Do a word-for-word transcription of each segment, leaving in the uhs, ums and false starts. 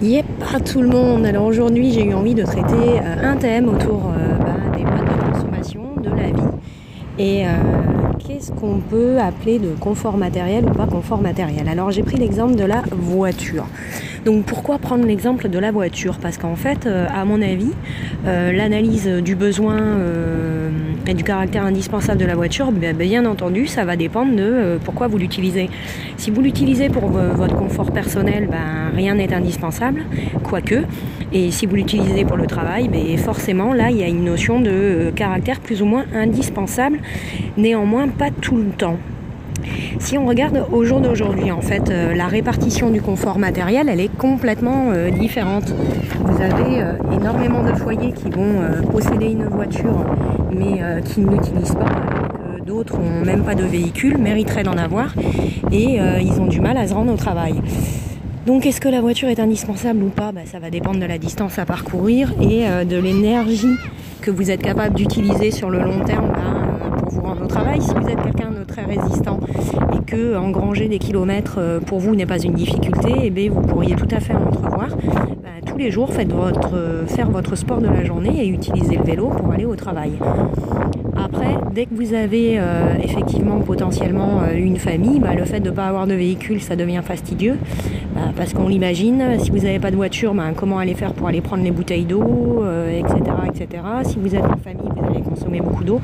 Yep, à tout le monde. Alors aujourd'hui, j'ai eu envie de traiter un thème autour euh, bah, des modes de consommation, de la vie. Et euh, qu'est-ce qu'on peut appeler de confort matériel ou pas confort matériel? Alors j'ai pris l'exemple de la voiture. Donc pourquoi prendre l'exemple de la voiture? Parce qu'en fait, euh, à mon avis, euh, l'analyse du besoin euh, et du caractère indispensable de la voiture, bien, bien entendu, ça va dépendre de euh, pourquoi vous l'utilisez. Si vous l'utilisez pour euh, votre confort personnel, ben, rien n'est indispensable, quoique. Et si vous l'utilisez pour le travail, ben, forcément, là, il y a une notion de euh, caractère plus ou moins indispensable. Néanmoins, pas tout le temps. Si on regarde au jour d'aujourd'hui, en fait, euh, la répartition du confort matériel, elle est complètement euh, différente. Vous avez euh, énormément de foyers qui vont euh, posséder une voiture, mais euh, qui ne l'utilisent pas. Euh, d'autres n'ont même pas de véhicule, mériteraient d'en avoir, et euh, ils ont du mal à se rendre au travail. Donc, est-ce que la voiture est indispensable ou pas? Ben, ça va dépendre de la distance à parcourir et euh, de l'énergie que vous êtes capable d'utiliser sur le long terme. Ben, au travail, si vous êtes quelqu'un de très résistant et que engranger des kilomètres pour vous n'est pas une difficulté, eh bien, vous pourriez tout à fait entrevoir bah, tous les jours faites votre, faire votre sport de la journée et utiliser le vélo pour aller au travail. Après, dès que vous avez euh, effectivement potentiellement une famille, bah, le fait de ne pas avoir de véhicule, ça devient fastidieux bah, parce qu'on l'imagine. Si vous n'avez pas de voiture, bah, comment aller faire pour aller prendre les bouteilles d'eau, euh, et cetera, et cetera. Si vous êtes en famille, vous allez consommer beaucoup d'eau.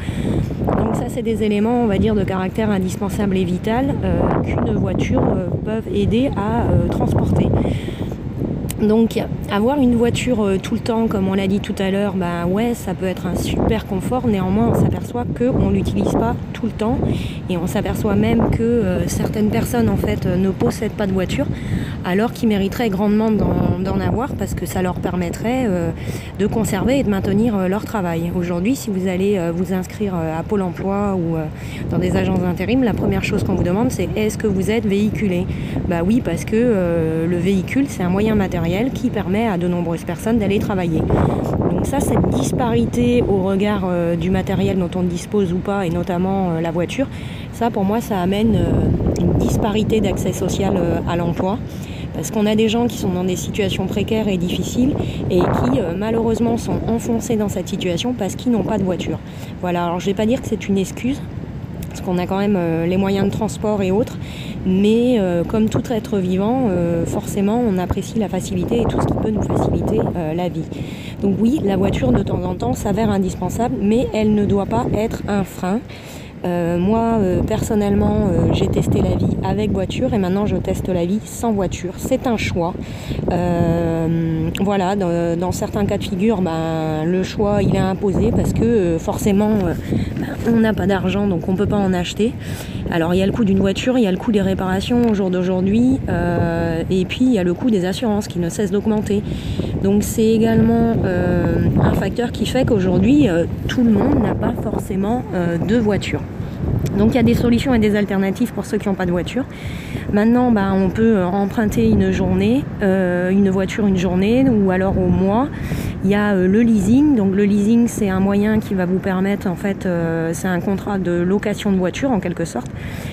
Donc ça, c'est des éléments, on va dire, de caractère indispensable et vital euh, qu'une voiture euh, peuvent aider à euh, transporter. Donc avoir une voiture euh, tout le temps, comme on l'a dit tout à l'heure, ben ouais, ça peut être un super confort. Néanmoins, on s'aperçoit qu'on ne l'utilise pas tout le temps et on s'aperçoit même que euh, certaines personnes en fait euh, ne possèdent pas de voiture alors qu'ils mériteraient grandement d'en, d'en avoir parce que ça leur permettrait euh, de conserver et de maintenir euh, leur travail. Aujourd'hui, si vous allez euh, vous inscrire euh, à Pôle emploi ou euh, dans des agences d'intérim, la première chose qu'on vous demande c'est est-ce que vous êtes véhiculé? Bah oui, parce que euh, le véhicule c'est un moyen matériel qui permet à de nombreuses personnes d'aller travailler. Donc ça, cette disparité au regard euh, du matériel dont on dispose ou pas, et notamment euh, la voiture, ça pour moi, ça amène euh, une disparité d'accès social euh, à l'emploi. Parce qu'on a des gens qui sont dans des situations précaires et difficiles et qui euh, malheureusement sont enfoncés dans cette situation parce qu'ils n'ont pas de voiture. Voilà, alors je ne vais pas dire que c'est une excuse, parce qu'on a quand même euh, les moyens de transport et autres, mais euh, comme tout être vivant, euh, forcément on apprécie la facilité et tout ce qui peut nous faciliter euh, la vie. Donc oui, la voiture de temps en temps s'avère indispensable, mais elle ne doit pas être un frein. Euh, moi euh, personnellement euh, j'ai testé la vie avec voiture et maintenant je teste la vie sans voiture. C'est un choix. Euh, voilà, dans, dans certains cas de figure, ben, le choix il est imposé parce que euh, forcément euh, ben, on n'a pas d'argent donc on ne peut pas en acheter. Alors il y a le coût d'une voiture, il y a le coût des réparations au jour d'aujourd'hui euh, et puis il y a le coût des assurances qui ne cesse d'augmenter. Donc c'est également euh, un facteur qui fait qu'aujourd'hui euh, tout le monde n'a pas forcément euh, de voiture. Donc il y a des solutions et des alternatives pour ceux qui n'ont pas de voiture. Maintenant bah, on peut emprunter une journée, euh, une voiture une journée ou alors au mois. Il y a euh, le leasing. Donc le leasing c'est un moyen qui va vous permettre, en fait euh, c'est un contrat de location de voiture en quelque sorte.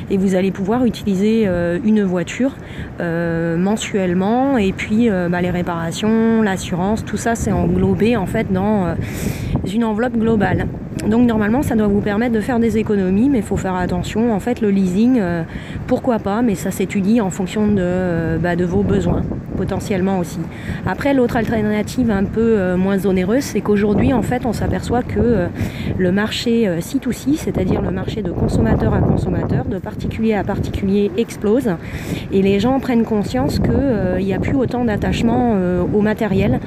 Et vous allez pouvoir utiliser euh, une voiture euh, mensuellement et puis euh, bah, les réparations, l'assurance, tout ça c'est englobé en fait dans euh, une enveloppe globale. Donc normalement ça doit vous permettre de faire des économies, mais il faut faire attention. En fait le leasing, euh, pourquoi pas, mais ça s'étudie en fonction de, euh, bah, de vos besoins, potentiellement aussi. Après l'autre alternative un peu euh, moins onéreuse, c'est qu'aujourd'hui en fait on s'aperçoit que euh, le marché euh, C deux C, c'est-à-dire le marché de consommateur à consommateur, de particulier à particulier explose et les gens prennent conscience qu'il n'y a euh, plus autant d'attachement euh, au matériel.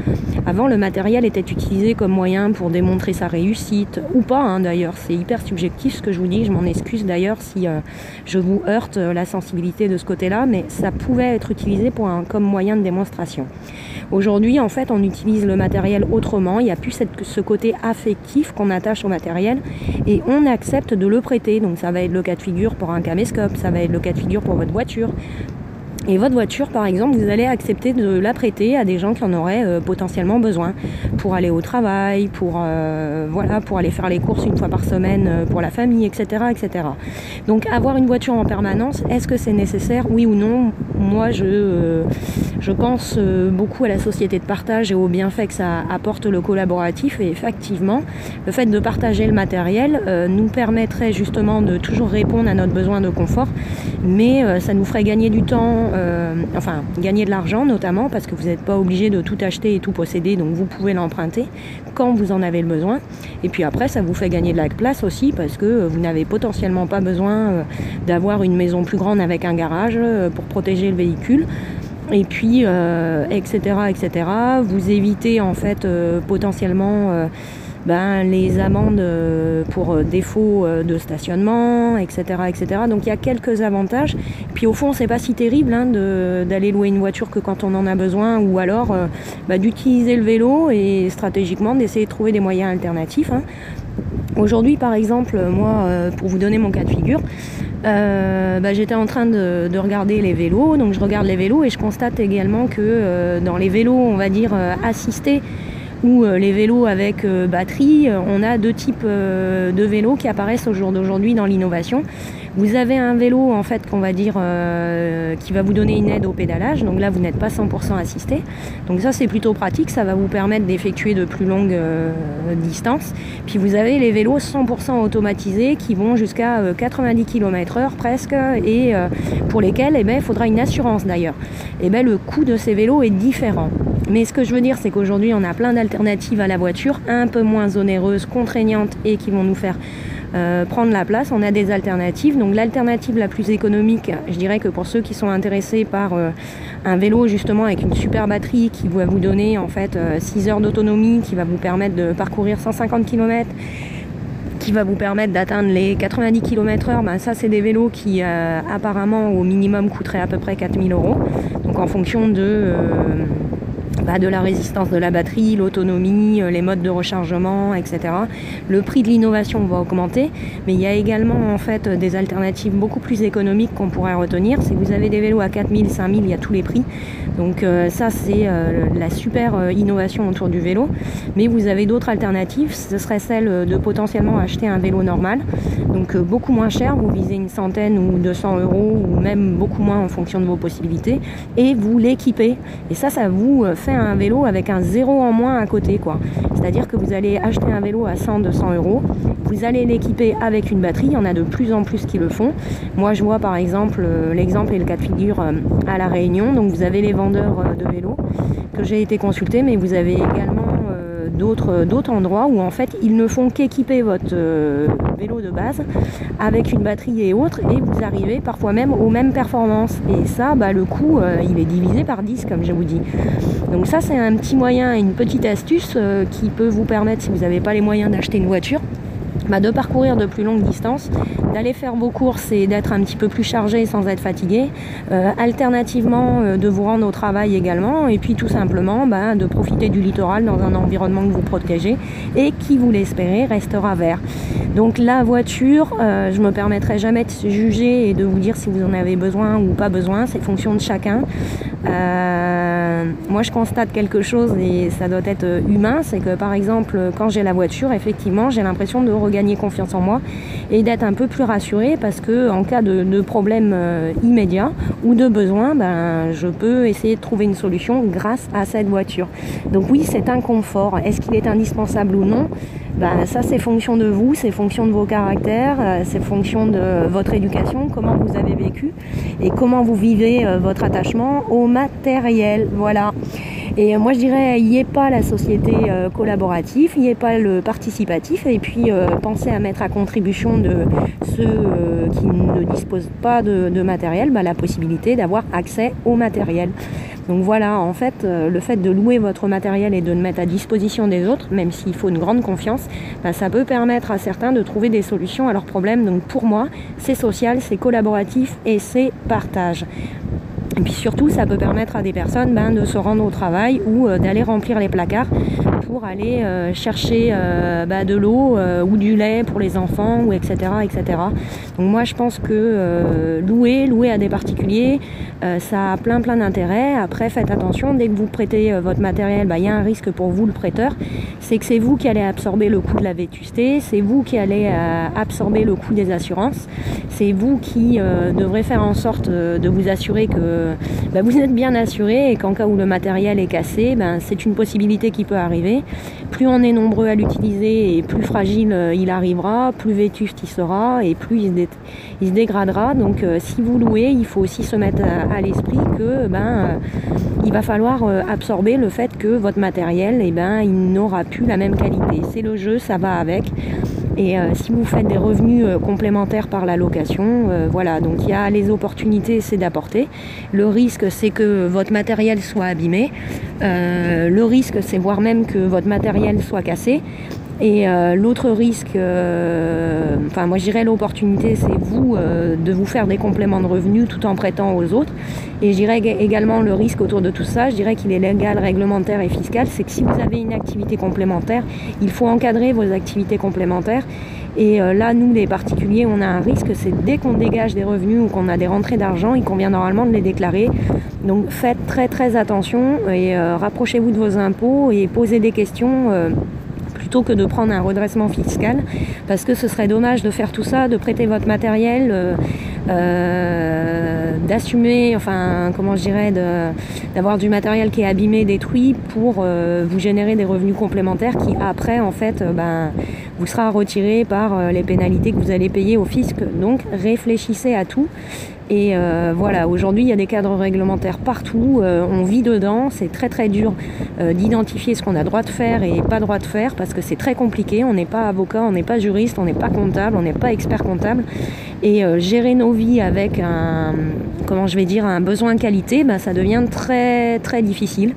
Avant le matériel était utilisé comme moyen pour démontrer sa réussite, ou pas hein, d'ailleurs, c'est hyper subjectif ce que je vous dis, je m'en excuse d'ailleurs si euh, je vous heurte euh, la sensibilité de ce côté-là, mais ça pouvait être utilisé pour un, comme moyen de démonstration. Aujourd'hui en fait on utilise le matériel autrement, il n'y a plus cette, ce côté affectif qu'on attache au matériel et on accepte de le prêter, donc ça va être le cas de figure pour un caméscope, ça va être le cas de figure pour votre voiture. Et votre voiture, par exemple, vous allez accepter de la prêter à des gens qui en auraient euh, potentiellement besoin pour aller au travail, pour, euh, voilà, pour aller faire les courses une fois par semaine, euh, pour la famille, et cetera, et cetera. Donc avoir une voiture en permanence, est-ce que c'est nécessaire, oui ou non? Moi, je, euh, je pense euh, beaucoup à la société de partage et au bienfait que ça apporte le collaboratif. Et effectivement, le fait de partager le matériel euh, nous permettrait justement de toujours répondre à notre besoin de confort, mais euh, ça nous ferait gagner du temps. Euh, enfin gagner de l'argent notamment, parce que vous n'êtes pas obligé de tout acheter et tout posséder, donc vous pouvez l'emprunter quand vous en avez le besoin. Et puis après, ça vous fait gagner de la place aussi, parce que euh, vous n'avez potentiellement pas besoin euh, d'avoir une maison plus grande avec un garage euh, pour protéger le véhicule. Et puis, euh, et cetera, et cetera. Vous évitez en fait euh, potentiellement euh, ben, les amendes pour défaut de stationnement, et cetera, et cetera. Donc il y a quelques avantages. Puis au fond, c'est pas si terrible hein, d'aller louer une voiture que quand on en a besoin, ou alors euh, bah, d'utiliser le vélo et stratégiquement d'essayer de trouver des moyens alternatifs. Hein. Aujourd'hui, par exemple, moi, euh, pour vous donner mon cas de figure, euh, bah, j'étais en train de, de regarder les vélos. Donc je regarde les vélos et je constate également que euh, dans les vélos, on va dire, euh, assistés, ou les vélos avec euh, batterie, on a deux types euh, de vélos qui apparaissent au jour d'aujourd'hui dans l'innovation. Vous avez un vélo en fait qu'on va dire euh, qui va vous donner une aide au pédalage, donc là vous n'êtes pas cent pour cent assisté, donc ça c'est plutôt pratique, ça va vous permettre d'effectuer de plus longues euh, distances. Puis vous avez les vélos cent pour cent automatisés qui vont jusqu'à euh, quatre-vingt-dix kilomètres heure presque, et euh, pour lesquels eh ben, il faudra une assurance d'ailleurs. Eh ben, le coût de ces vélos est différent. Mais ce que je veux dire, c'est qu'aujourd'hui, on a plein d'alternatives à la voiture, un peu moins onéreuses, contraignantes, et qui vont nous faire euh, prendre la place. On a des alternatives. Donc l'alternative la plus économique, je dirais que pour ceux qui sont intéressés par euh, un vélo, justement, avec une super batterie qui va vous donner en fait euh, six heures d'autonomie, qui va vous permettre de parcourir cent cinquante kilomètres, qui va vous permettre d'atteindre les quatre-vingt-dix kilomètres heure, ben ça c'est des vélos qui euh, apparemment au minimum coûteraient à peu près quatre mille euros. Donc en fonction de... Euh, Bah de la résistance de la batterie, l'autonomie, les modes de rechargement, et cetera. Le prix de l'innovation va augmenter, mais il y a également en fait des alternatives beaucoup plus économiques qu'on pourrait retenir. Si vous avez des vélos à quatre mille, cinq mille, il y a tous les prix. Donc euh, ça c'est euh, la super euh, innovation autour du vélo. Mais vous avez d'autres alternatives, ce serait celle de potentiellement acheter un vélo normal, donc euh, beaucoup moins cher, vous visez une centaine ou deux cents euros, ou même beaucoup moins en fonction de vos possibilités, et vous l'équipez. Et ça, ça vous euh, fait un vélo avec un zéro en moins à côté, quoi. C'est-à-dire que vous allez acheter un vélo à cent, deux cents euros, vous allez l'équiper avec une batterie, il y en a de plus en plus qui le font. Moi je vois par exemple, euh, l'exemple et le cas de figure euh, à La Réunion, donc vous avez les vendeurs euh, de vélos que j'ai été consulter, mais vous avez également euh, d'autres d'autres endroits où en fait ils ne font qu'équiper votre euh, vélo de base avec une batterie et autres, et vous arrivez parfois même aux mêmes performances. Et ça, bah, le coût euh, il est divisé par dix, comme je vous dis. Donc ça c'est un petit moyen, une petite astuce euh, qui peut vous permettre, si vous n'avez pas les moyens d'acheter une voiture, bah, de parcourir de plus longues distances, d'aller faire vos courses et d'être un petit peu plus chargé sans être fatigué, euh, alternativement euh, de vous rendre au travail également, et puis tout simplement bah, de profiter du littoral dans un environnement que vous protégez et qui, vous l'espérez, restera vert. Donc la voiture, euh, je me permettrai jamais de se juger et de vous dire si vous en avez besoin ou pas besoin, c'est fonction de chacun. Euh, moi je constate quelque chose, et ça doit être humain, c'est que par exemple quand j'ai la voiture, effectivement j'ai l'impression de regagner confiance en moi et d'être un peu plus rassurée, parce que en cas de, de problème euh, immédiat ou de besoin, ben, je peux essayer de trouver une solution grâce à cette voiture. Donc oui, c'est un confort. Est-ce qu'il est indispensable ou non? Ben, ça c'est fonction de vous, c'est fonction de vos caractères, euh, c'est fonction de votre éducation, comment vous avez vécu et comment vous vivez euh, votre attachement au matériel, voilà. Et moi je dirais, il n'y ait pas la société euh, collaborative, il n'y ait pas le participatif, et puis euh, pensez à mettre à contribution de ceux euh, qui ne disposent pas de, de matériel, bah, la possibilité d'avoir accès au matériel. Donc voilà, en fait, euh, le fait de louer votre matériel et de le mettre à disposition des autres, même s'il faut une grande confiance, bah, ça peut permettre à certains de trouver des solutions à leurs problèmes. Donc pour moi, c'est social, c'est collaboratif et c'est partage. Et puis surtout, ça peut permettre à des personnes ben, de se rendre au travail ou euh, d'aller remplir les placards pour aller euh, chercher euh, bah, de l'eau euh, ou du lait pour les enfants, ou et cetera, et cetera. Donc moi je pense que euh, louer, louer à des particuliers, euh, ça a plein plein d'intérêt. Après faites attention, dès que vous prêtez euh, votre matériel, bah, y a un risque pour vous le prêteur, c'est que c'est vous qui allez absorber le coût de la vétusté, c'est vous qui allez euh, absorber le coût des assurances, c'est vous qui euh, devrez faire en sorte euh, de vous assurer que bah, vous êtes bien assuré et qu'en cas où le matériel est cassé, ben, c'est une possibilité qui peut arriver. Plus on est nombreux à l'utiliser et plus fragile euh, il arrivera, plus vétuste il sera et plus il se, dé il se dégradera. Donc euh, si vous louez, il faut aussi se mettre à, à l'esprit que ben, euh, il va falloir euh, absorber le fait que votre matériel, eh ben, il n'aura plus la même qualité. C'est le jeu, ça va avec. Et euh, si vous faites des revenus euh, complémentaires par la location, euh, voilà, donc il y a les opportunités, c'est d'apporter. Le risque, c'est que votre matériel soit abîmé. Euh, le risque, c'est voire même que votre matériel soit cassé. Et euh, l'autre risque, euh, enfin moi je dirais l'opportunité, c'est vous euh, de vous faire des compléments de revenus tout en prêtant aux autres. Et je dirais également le risque autour de tout ça, je dirais qu'il est légal, réglementaire et fiscal, c'est que si vous avez une activité complémentaire, il faut encadrer vos activités complémentaires. Et euh, là, nous, les particuliers, on a un risque, c'est dès qu'on dégage des revenus ou qu'on a des rentrées d'argent, il convient normalement de les déclarer. Donc faites très très attention et euh, rapprochez-vous de vos impôts et posez des questions. Euh, plutôt que de prendre un redressement fiscal, parce que ce serait dommage de faire tout ça, de prêter votre matériel, euh, euh, d'assumer, enfin comment je dirais, d'avoir du matériel qui est abîmé, détruit, pour euh, vous générer des revenus complémentaires qui après en fait euh, ben, vous sera retiré par euh, les pénalités que vous allez payer au fisc. Donc réfléchissez à tout. Et euh, voilà, aujourd'hui il y a des cadres réglementaires partout, euh, on vit dedans, c'est très très dur euh, d'identifier ce qu'on a droit de faire et pas droit de faire, parce que c'est très compliqué, on n'est pas avocat, on n'est pas juriste, on n'est pas comptable, on n'est pas expert comptable, et euh, gérer nos vies avec un, comment je vais dire, un besoin de qualité, bah, ça devient très très difficile.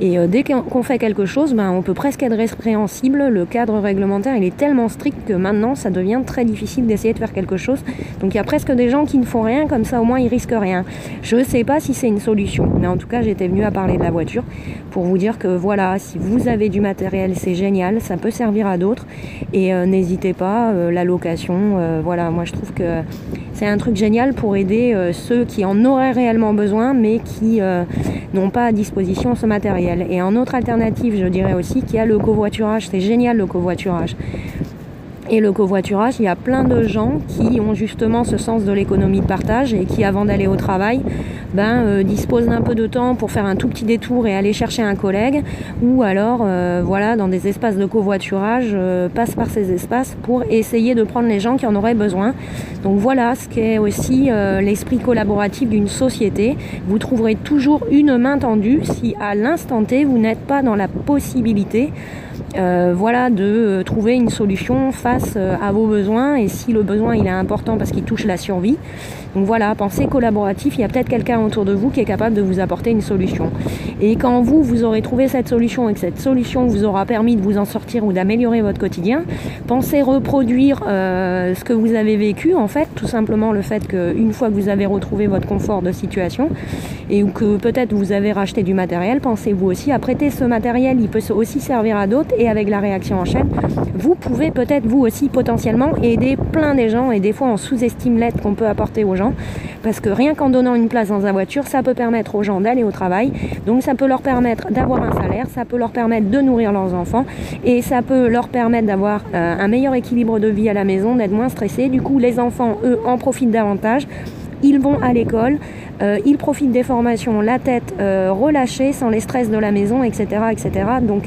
Et euh, dès qu'on fait quelque chose, ben, on peut presque être répréhensible. Le cadre réglementaire, il est tellement strict que maintenant, ça devient très difficile d'essayer de faire quelque chose. Donc il y a presque des gens qui ne font rien, comme ça au moins ils risquent rien. Je ne sais pas si c'est une solution, mais en tout cas, j'étais venue à parler de la voiture pour vous dire que voilà, si vous avez du matériel, c'est génial, ça peut servir à d'autres. Et euh, n'hésitez pas, euh, la location, euh, voilà, moi je trouve que c'est un truc génial pour aider euh, ceux qui en auraient réellement besoin, mais qui euh, n'ont pas à disposition ce matériel. Et en autre alternative, je dirais aussi qu'il y a le covoiturage. C'est génial le covoiturage. Et le covoiturage, il y a plein de gens qui ont justement ce sens de l'économie de partage et qui, avant d'aller au travail, ben, euh, disposent d'un peu de temps pour faire un tout petit détour et aller chercher un collègue, ou alors, euh, voilà, dans des espaces de covoiturage, euh, passent par ces espaces pour essayer de prendre les gens qui en auraient besoin. Donc voilà ce qu'est aussi euh, l'esprit collaboratif d'une société. Vous trouverez toujours une main tendue si à l'instant T, vous n'êtes pas dans la possibilité Euh, voilà, de trouver une solution face euh, à vos besoins, et si le besoin il est important parce qu'il touche la survie. Donc voilà, pensez collaboratif, il y a peut-être quelqu'un autour de vous qui est capable de vous apporter une solution. Et quand vous, vous aurez trouvé cette solution et que cette solution vous aura permis de vous en sortir ou d'améliorer votre quotidien, pensez reproduire euh, ce que vous avez vécu, en fait, tout simplement le fait qu'une fois que vous avez retrouvé votre confort de situation et que peut-être vous avez racheté du matériel, pensez vous aussi à prêter ce matériel, il peut aussi servir à d'autres. Et avec la réaction en chaîne, vous pouvez peut-être vous aussi potentiellement aider plein des gens, et des fois on sous-estime l'aide qu'on peut apporter aux gens, parce que rien qu'en donnant une place dans la voiture, ça peut permettre aux gens d'aller au travail, donc ça peut leur permettre d'avoir un salaire, ça peut leur permettre de nourrir leurs enfants, et ça peut leur permettre d'avoir euh, un meilleur équilibre de vie à la maison, d'être moins stressés. Du coup les enfants, eux, en profitent davantage, ils vont à l'école, euh, ils profitent des formations, la tête euh, relâchée, sans les stress de la maison, et cetera, et cetera. Donc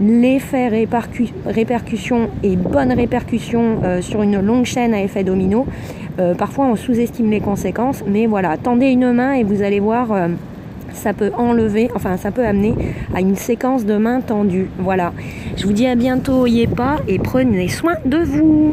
l'effet répercu répercussion et bonne répercussion euh, sur une longue chaîne à effet domino, euh, parfois on sous-estime les conséquences, mais voilà, tendez une main et vous allez voir, euh, ça peut enlever, enfin ça peut amener à une séquence de mains tendues. Voilà, je vous dis à bientôt, y est pas, et prenez soin de vous.